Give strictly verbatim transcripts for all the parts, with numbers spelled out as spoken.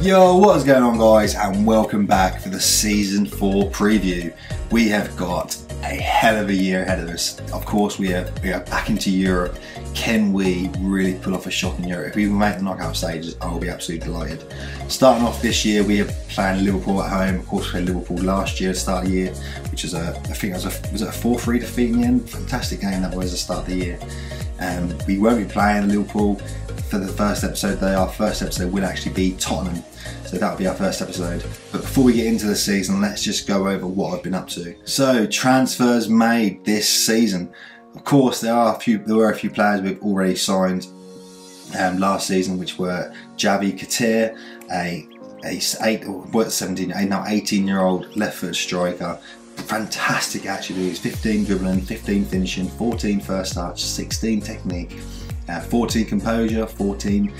Yo, what is going on guys, and welcome back for the season four preview. We have got a hell of a year ahead of us. Of course we are, we are back into Europe. Can we really pull off a shot in Europe? If we make the knockout stages, I will be absolutely delighted. Starting off this year, we are playing Liverpool at home. Of course we played Liverpool last year, start of the year, which is a, I think it was a, was it a four three defeat in the end? Fantastic game that was at the start of the year. Um, we won't be playing Liverpool for the first episode though. Our first episode will actually be Tottenham, so that'll be our first episode. But before we get into the season, let's just go over what I've been up to. So transfers made this season. Of course there are a few, there were a few players we've already signed um, last season, which were Javi Khatir, a, a eight or what seventeen, a now eighteen year old left foot striker. Fantastic attributes: fifteen dribbling, fifteen finishing, fourteen first touch, sixteen technique, Uh, fourteen composure, fourteen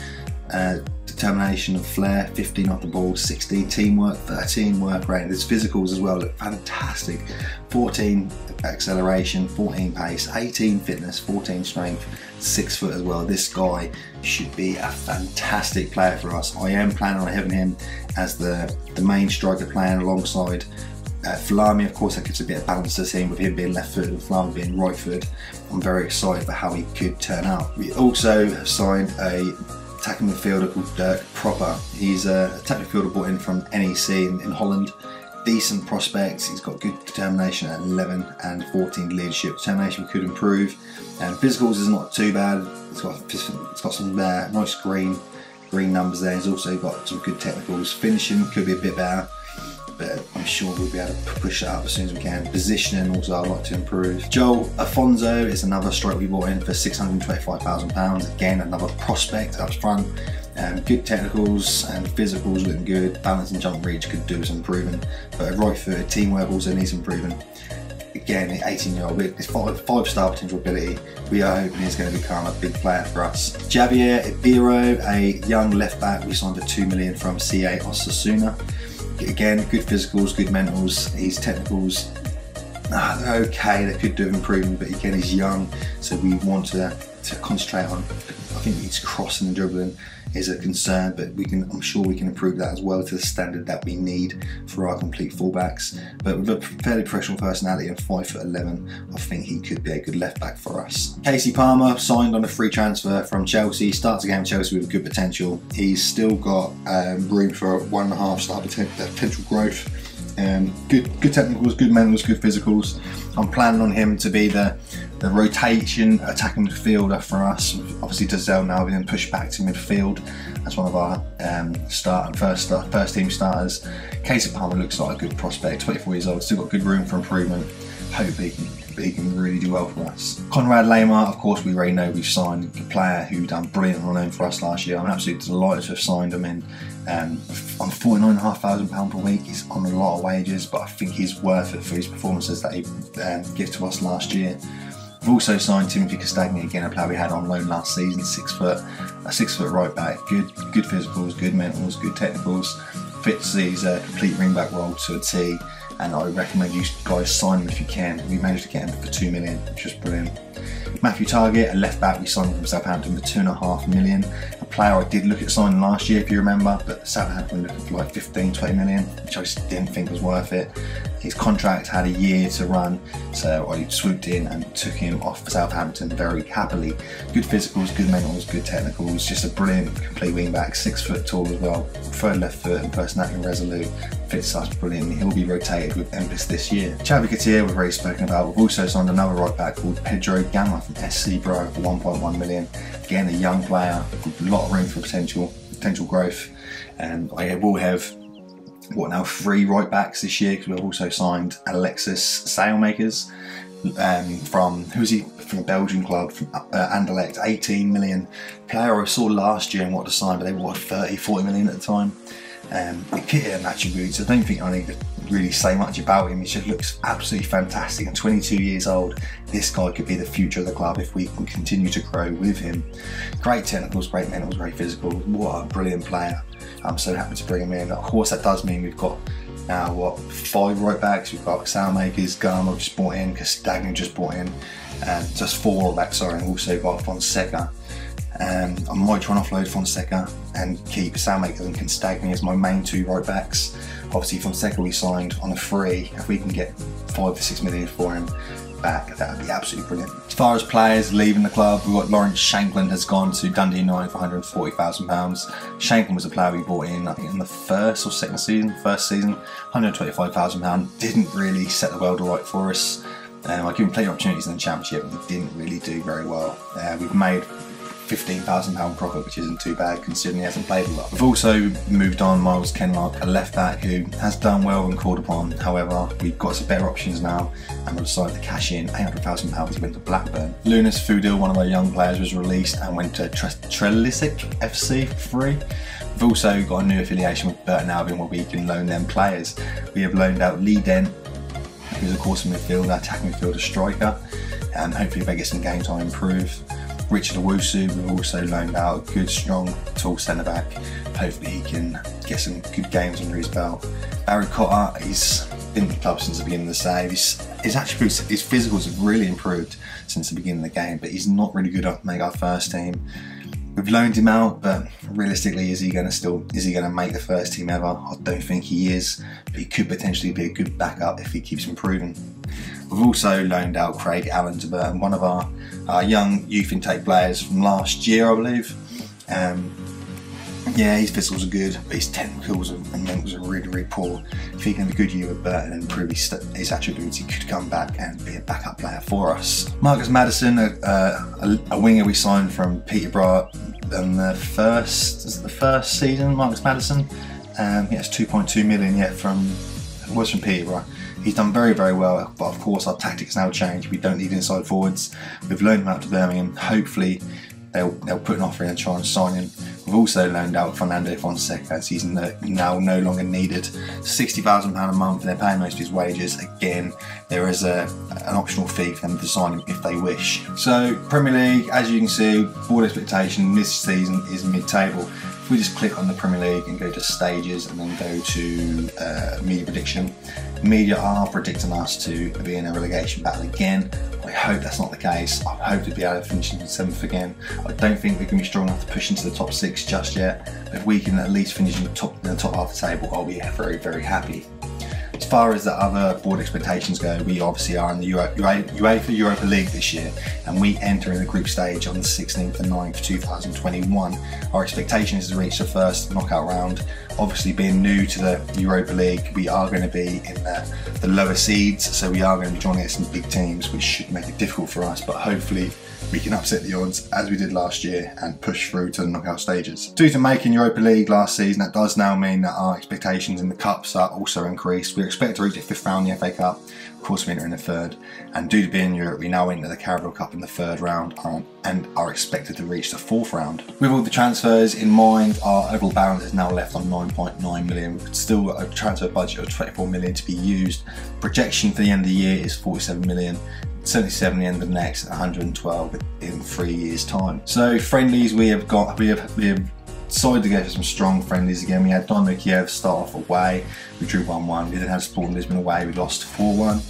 uh, determination and flair, fifteen off the ball, sixteen teamwork, thirteen work rate. There's physicals as well, look fantastic. fourteen acceleration, fourteen pace, eighteen fitness, fourteen strength, six foot as well. This guy should be a fantastic player for us. I am planning on having him as the, the main striker playing alongside Uh, Flamie. Of course that gives a bit of balance to the team with him being left footed and Flamie being right footed. I'm very excited for how he could turn out. We also have signed a attacking midfielder called Dirk Proper. He's a attacking midfielder brought in from N E C in, in Holland. Decent prospects, he's got good determination at eleven and fourteen leadership. Determination could improve, and physicals is not too bad. It's got, it's got some uh, nice green, green numbers there. He's also got some good technicals. Finishing could be a bit better, but I'm sure we'll be able to push that up as soon as we can. Positioning also I'd like to improve. Joel Afonso is another striker we bought in for six hundred and twenty-five thousand pounds. Again, another prospect up front. Um, good technicals and physicals looking good. Balance and jump reach could do some improving. But right footed, teamwork also needs improving. Again, an eighteen year old, it's five, five star potential ability. We are hoping he's going to become a big player for us. Javier Birou, a young left back we signed for two million from C A Osasuna. Again, good physicals, good mentals. His technicals, ah, they're okay, they could do improvement, but again, he's young, so we want to, to concentrate on, I think his crossing and dribbling is a concern, but we can, I'm sure we can improve that as well to the standard that we need for our complete fullbacks. But with a fairly professional personality and five foot eleven, I think he could be a good left back for us. Casey Palmer signed on a free transfer from Chelsea. Starts a game at Chelsea with good potential. He's still got um, room for one and a half star potential growth. Um, good, good technicals, good mentals, good physicals. I'm planning on him to be the, the rotation attacking midfielder for us. Obviously, Dezel now being pushed back to midfield as one of our um, start and first start, first team starters. Casey Palmer looks like a good prospect. twenty-four years old, still got good room for improvement. Hopefully, he can really do well for us. Conrad Lehmann, of course, we already know we've signed a player who done brilliant on loan for us last year. I'm absolutely delighted to have signed him in. Um, on forty-nine thousand five hundred pounds per week, he's on a lot of wages, but I think he's worth it for his performances that he um, gave to us last year. We've also signed Timothy Castagne, again a player we had on loan last season, six foot, a six foot right back. Good, good physicals, good mentals, good technicals. Fits these uh, complete ring back role to a T. And I recommend you guys sign him if you can. We managed to get him for two million, which was brilliant. Matthew Target, a left back we signed from Southampton for two point five million. A player I did look at signing last year, if you remember, but Southampton were looking for like fifteen, twenty million, which I just didn't think was worth it. His contract had a year to run, so I swooped in and took him off for Southampton very happily. Good physicals, good mentals, good technicals, just a brilliant complete wing back, six foot tall as well, preferred left foot and personality resolute. Fits us brilliantly. He'll be rotated with Memphis this year. Xavi Couture, we've already spoken about. We've also signed another right back called Pedro Ganma from S C Bro for one point one million. Again, a young player, a lot of room for potential potential growth. And I will have what now three right backs this year, because we've also signed Alexis Saelemaekers um, from who is he from a Belgian club from uh, Anderlecht, eighteen million. Player I saw last year and what to sign, but they wanted thirty, forty million at the time. Um, the kit and attributes, I don't think I need to really say much about him. He just looks absolutely fantastic, and twenty-two years old, this guy could be the future of the club if we can continue to grow with him. Great technicals, great mentals, great physical. What a brilliant player. I'm so happy to bring him in. Of course that does mean we've got now what, five right backs. We've got Saelemaekers, Garma just bought in, Castagne just bought in, and just four right backs, sorry, and also got Fonseca. Um, I might try and offload Fonseca and keep Saelemaekers and Castagne as my main two right backs. Obviously Fonseca we signed on a free. If we can get five or six million for him back, that would be absolutely brilliant. As far as players leaving the club, we've got Lawrence Shankland has gone to Dundee United for one hundred and forty thousand pounds. Shankland was a player we brought in, I think, in the first or second season, first season, one hundred and twenty-five thousand pounds. Didn't really set the world right for us. Um, I gave him plenty of opportunities in the Championship, but he didn't really do very well. Uh, we've made fifteen thousand pound profit, which isn't too bad considering he hasn't played a lot. We've also moved on Miles Kenlock, a left back who has done well and called upon. However, we've got some better options now and we'll decide to cash in eight hundred thousand pounds to win to Blackburn. Lunas Fudil, one of our young players, was released and went to Trellisic F C for free. We've also got a new affiliation with Burton Albion where we can loan them players. We have loaned out Lee Dent, who's of course a midfielder, attacking midfielder striker, and hopefully if they get some game time improve. Richard Owusu, we've also loaned out a good, strong, tall centre-back. Hopefully he can get some good games under his belt. Harry Cotter, he's been in the club since the beginning of the save. His, his attributes, his physicals have really improved since the beginning of the game, but he's not really good enough to make our first team. We've loaned him out, but realistically, is he going to still? Is he going to make the first team ever? I don't think he is, but he could potentially be a good backup if he keeps improving. We've also loaned out Craig Allen to Burton, one of our, our young youth intake players from last year, I believe. Um, yeah, his physicals are good, but his technicals and mentals are really, really poor. If he can have a good year with Burton and improve his, his attributes, he could come back and be a backup player for us. Marcus Madison, a, a, a winger we signed from Peterborough. In the first, the first season, Marcus Madison, um, he has two point two million yet from, was from Peterborough. He's done very, very well, but of course our tactics now change. We don't need inside forwards. We've loaned him out to Birmingham. Hopefully they'll, they'll put an offer in and try and sign him. We've also loaned out Fernando Fonseca as he's no, now no longer needed. sixty thousand pounds a month and they're paying most of his wages. Again, there is a, an optional fee for them to sign him if they wish. So Premier League, as you can see, board expectation this season is mid-table. If we just click on the Premier League and go to stages and then go to uh, media prediction, media are predicting us to be in a relegation battle again. I hope that's not the case. I hope to be able to finish in seventh again. I don't think we can be strong enough to push into the top six just yet. If we can at least finish in the top, in the top half of the table, I'll be very, very happy. As far as the other board expectations go, we obviously are in the Euro, Euro, UEFA Europa League this year, and we enter in the group stage on the sixteenth and ninth two thousand twenty-one. Our expectation is to reach the first knockout round. Obviously being new to the Europa League, we are going to be in the, the lower seeds, so we are going to be joining some big teams, which should make it difficult for us, but hopefully we can upset the odds as we did last year and push through to the knockout stages. Due to making Europa League last season, that does now mean that our expectations in the cups are also increased. We expect to reach the fifth round in the F A Cup. Of course, we enter in the third, and due to being in Europe, we now enter the Carabao Cup in the third round and are expected to reach the fourth round. With all the transfers in mind, our overall balance is now left on nine point nine million, still a transfer budget of twenty-four million to be used. Projection for the end of the year is forty-seven million. seventy-seven at the end of the next, one hundred and twelve in three years' time. So friendlies, we have got, we have, we have decided to go for some strong friendlies again. We had Dynamo Kiev start off away, we drew one one. We then had Sporting Lisbon away, we lost four one.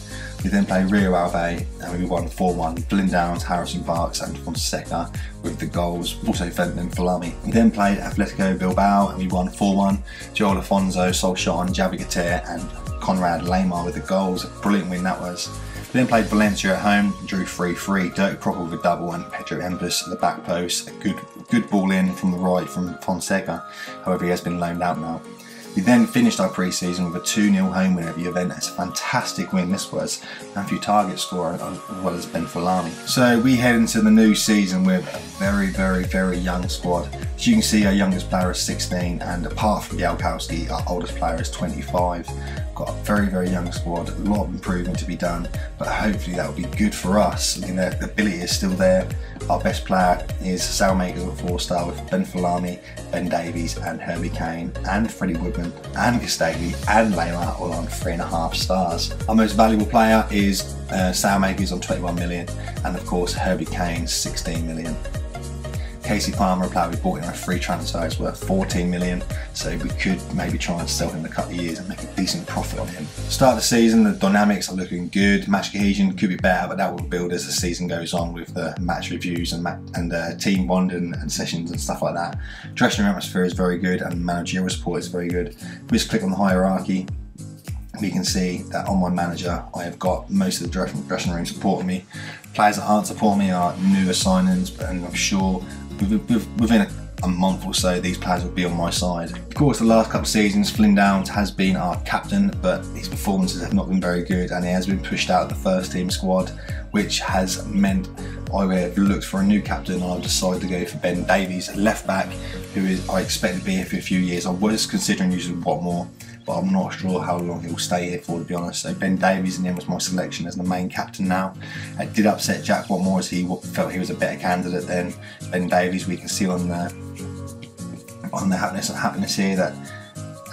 We then played Rio Ave and we won four one. Flynn Downs, Harrison Barks and Fonseca with the goals, also Fenton and Flamie. We then played Atletico Bilbao and we won four one. Joel Afonso, Solskjaer and Javi Khatir and Conrad Lehmann with the goals. A brilliant win that was. We then played Valencia at home, drew three three, Dirk Proper with a double and Pedro Ganma at the back post. A good good ball in from the right from Fonseca, however he has been loaned out now. We then finished our pre-season with a two nil home win over Juventus. A fantastic win this was. Matthew Target scored as well as Ben Flamie. So we head into the new season with a very, very, very young squad. As you can see, our youngest player is sixteen, and apart from Bielkowski, our oldest player is twenty-five. Got a very, very young squad, a lot of improvement to be done, but hopefully that will be good for us. I mean, the ability is still there. Our best player is Saelemaekers at four star with Ben Flamie, Ben Davies, and Herbie Kane, and Freddie Woodman, and Castagne, and Lehmann all on three and a half stars. Our most valuable player is uh, Saelemaekers on twenty-one million, and of course Herbie Kane sixteen million. Casey Palmer, a player we bought in our free transfer, is worth fourteen million, so we could maybe try and sell him in a couple of years and make a decent profit on him. Start of the season, the dynamics are looking good. Match cohesion could be better, but that will build as the season goes on with the match reviews and ma and uh, team bonding and sessions and stuff like that. Dressing room atmosphere is very good and managerial support is very good. If we just click on the hierarchy, we can see that on my manager, I have got most of the dressing room supporting me. Players that aren't supporting me are newer signings, and I'm sure within a month or so, these players will be on my side. Of course, the last couple of seasons, Flynn Downs has been our captain, but his performances have not been very good, and he has been pushed out of the first team squad, which has meant I would have looked for a new captain. I've decided to go for Ben Davies, left back, who is I expect to be here for a few years. I was considering using Watmore, but I'm not sure how long he'll stay here for, to be honest. So Ben Davies in the end was my selection as the main captain now. It did upset Jack Watmore as he felt he was a better candidate than Ben Davies. We can see on the, on the happiness, happiness here that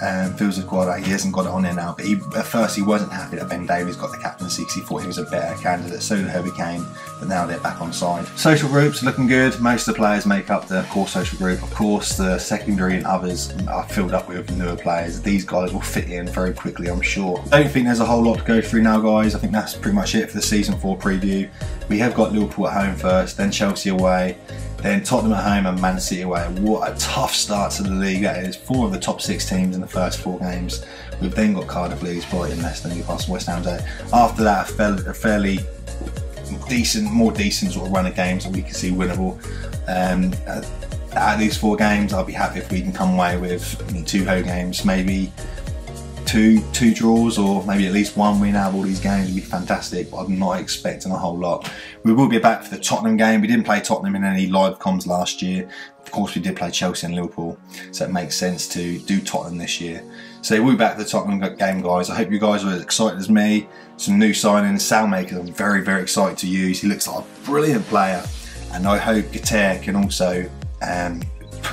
Um, feels quite like he hasn't got it on there now, but he, at first he wasn't happy that Ben Davies got the captaincy because he thought he was a better candidate. So did Herbie Kane, but now they're back on side. Social groups looking good. Most of the players make up the core social group. Of course, the secondary and others are filled up with newer players. These guys will fit in very quickly, I'm sure. I don't think there's a whole lot to go through now, guys. I think that's pretty much it for the season four preview. We have got Liverpool at home first, then Chelsea away, then Tottenham at home and Man City away. What a tough start to the league that is. Four of the top six teams in the first four games. We've then got Cardiff, Leeds, Brighton, Leicester, Newcastle, West Ham there. After that, a fairly decent, more decent sort of run of games that we can see winnable. Um, out of these four games, I'll be happy if we can come away with I mean, two home games, maybe two two draws, or maybe at least one win out of all these games would be fantastic, but I'm not expecting a whole lot. We will be back for the Tottenham game. We didn't play Tottenham in any live comms last year. Of course, we did play Chelsea and Liverpool, so it makes sense to do Tottenham this year. So we'll be back for the Tottenham game, guys. I hope you guys are as excited as me. Some new signings. Saelemaekers, I'm very, very excited to use. He looks like a brilliant player, and I hope Khatir can also um,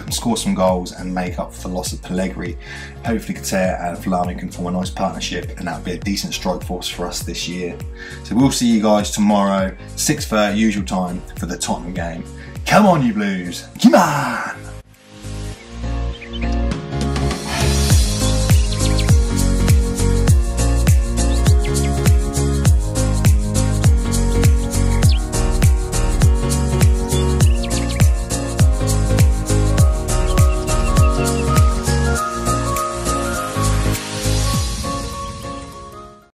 score some goals and make up for the loss of Pellegrini. Hopefully Khatir and Flamie can form a nice partnership, and that'll be a decent strike force for us this year. So we'll see you guys tomorrow, six thirty usual time, for the Tottenham game. Come on, you Blues! Come on!